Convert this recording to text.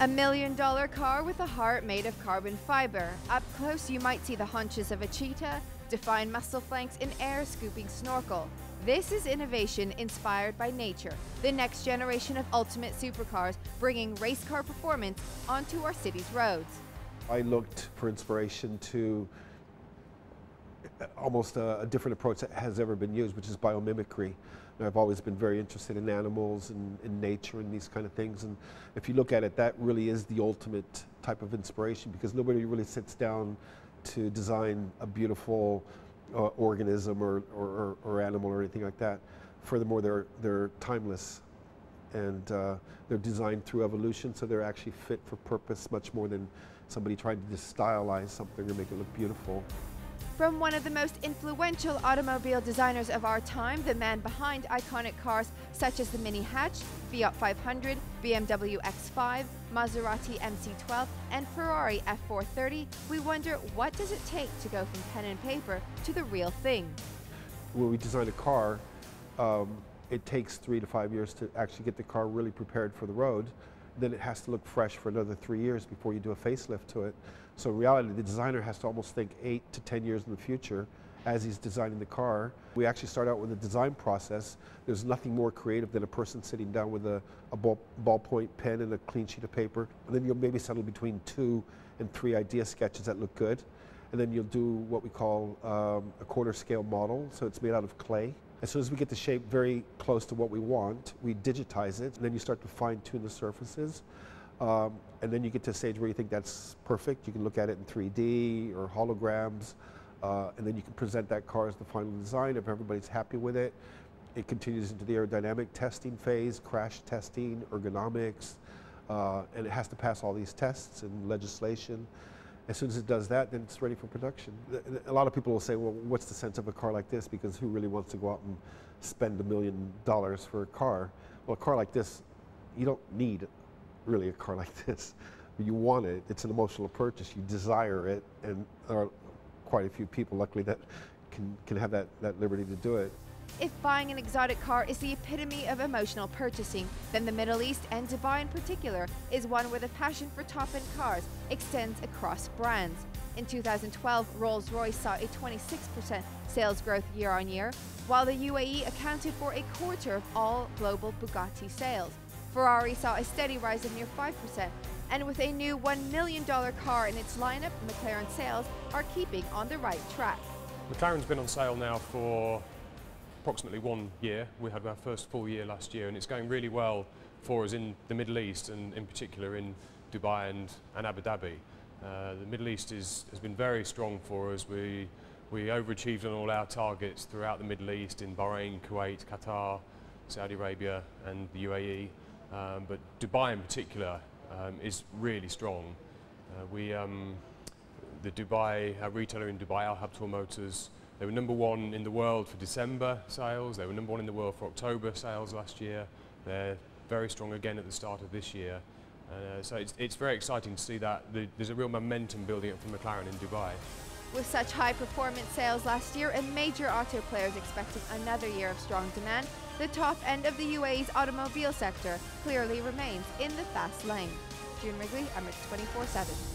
A $1 million car with a heart made of carbon fiber. Up close you might see the haunches of a cheetah, defined muscle flanks, and air scooping snorkel. This is innovation inspired by nature, the next generation of ultimate supercars, bringing race car performance onto our city's roads. I looked for inspiration to almost a different approach that has ever been used, which is biomimicry. And I've always been very interested in animals and in nature and these kind of things, and if you look at it, that really is the ultimate type of inspiration, because nobody really sits down to design a beautiful organism or animal or anything like that. Furthermore, they're timeless, and they're designed through evolution, so they're actually fit for purpose much more than somebody trying to just stylize something or make it look beautiful. From one of the most influential automobile designers of our time, the man behind iconic cars such as the Mini Hatch, Fiat 500, BMW X5, Maserati MC12, and Ferrari F430, we wonder, what does it take to go from pen and paper to the real thing? When we design a car, it takes 3 to 5 years to actually get the car really prepared for the road. Then it has to look fresh for another 3 years before you do a facelift to it. So in reality, the designer has to almost think 8 to 10 years in the future as he's designing the car. We actually start out with a design process. There's nothing more creative than a person sitting down with a ballpoint pen and a clean sheet of paper. And then you'll maybe settle between 2 and 3 idea sketches that look good. And then you'll do what we call a quarter scale model, so it's made out of clay. As soon as we get the shape very close to what we want, we digitize it, and then you start to fine-tune the surfaces. And then you get to a stage where you think that's perfect. You can look at it in 3D or holograms, and then you can present that car as the final design. If everybody's happy with it, it continues into the aerodynamic testing phase, crash testing, ergonomics, and it has to pass all these tests and legislation. As soon as it does that, then it's ready for production. A lot of people will say, well, what's the sense of a car like this? Because who really wants to go out and spend $1 million for a car? Well, a car like this, you don't need really a car like this. You want it, it's an emotional purchase, you desire it, and there are quite a few people, luckily, that can have that liberty to do it. If buying an exotic car is the epitome of emotional purchasing, then the Middle East, and Dubai in particular, is one where the passion for top-end cars extends across brands. In 2012, Rolls-Royce saw a 26% sales growth year-on-year, while the UAE accounted for a quarter of all global Bugatti sales. Ferrari saw a steady rise of near 5%, and with a new $1 million car in its lineup, McLaren sales are keeping on the right track. McLaren's been on sale now for approximately 1 year. We had our first full year last year, and it's going really well for us in the Middle East, and in particular in Dubai and Abu Dhabi. The Middle East has been very strong for us. We overachieved on all our targets throughout the Middle East in Bahrain, Kuwait, Qatar, Saudi Arabia, and the UAE. But Dubai in particular is really strong. Our retailer in Dubai, Al Habtoor Motors, they were #1 in the world for December sales. They were #1 in the world for October sales last year. They're very strong again at the start of this year. So it's very exciting to see that. There's a real momentum building up for McLaren in Dubai. With such high-performance sales last year and major auto players expecting another year of strong demand, the top end of the UAE's automobile sector clearly remains in the fast lane. Jieun Wrigley, Emirates 24/7.